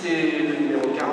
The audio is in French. C'était le numéro 40.